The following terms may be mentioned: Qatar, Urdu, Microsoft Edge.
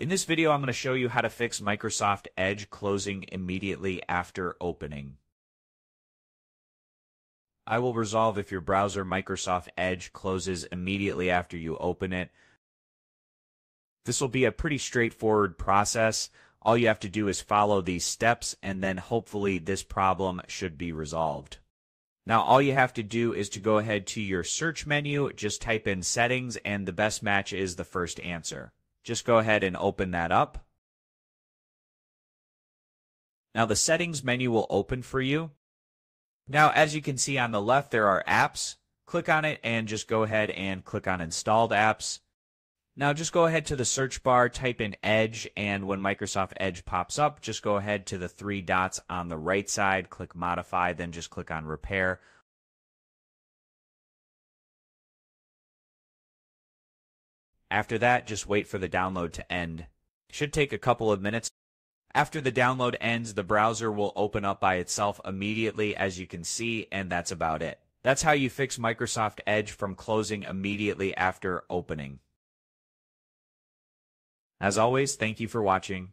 In this video, I'm going to show you how to fix Microsoft Edge closing immediately after opening. I will resolve if your browser Microsoft Edge closes immediately after you open it. This will be a pretty straightforward process. All you have to do is follow these steps, and then hopefully this problem should be resolved. Now, all you have to do is to go ahead to your search menu, just type in settings, and the best match is the first answer. Just go ahead and open that up. Now the settings menu will open for you. Now as you can see on the left there are apps. Click on it and just go ahead and click on installed apps. Now just go ahead to the search bar, type in Edge, and when Microsoft Edge pops up, just go ahead to the three dots on the right side, click modify, then just click on repair. After that, just wait for the download to end. It should take a couple of minutes. After the download ends, the browser will open up by itself immediately, as you can see, and that's about it. That's how you fix Microsoft Edge from closing immediately after opening. As always, thank you for watching.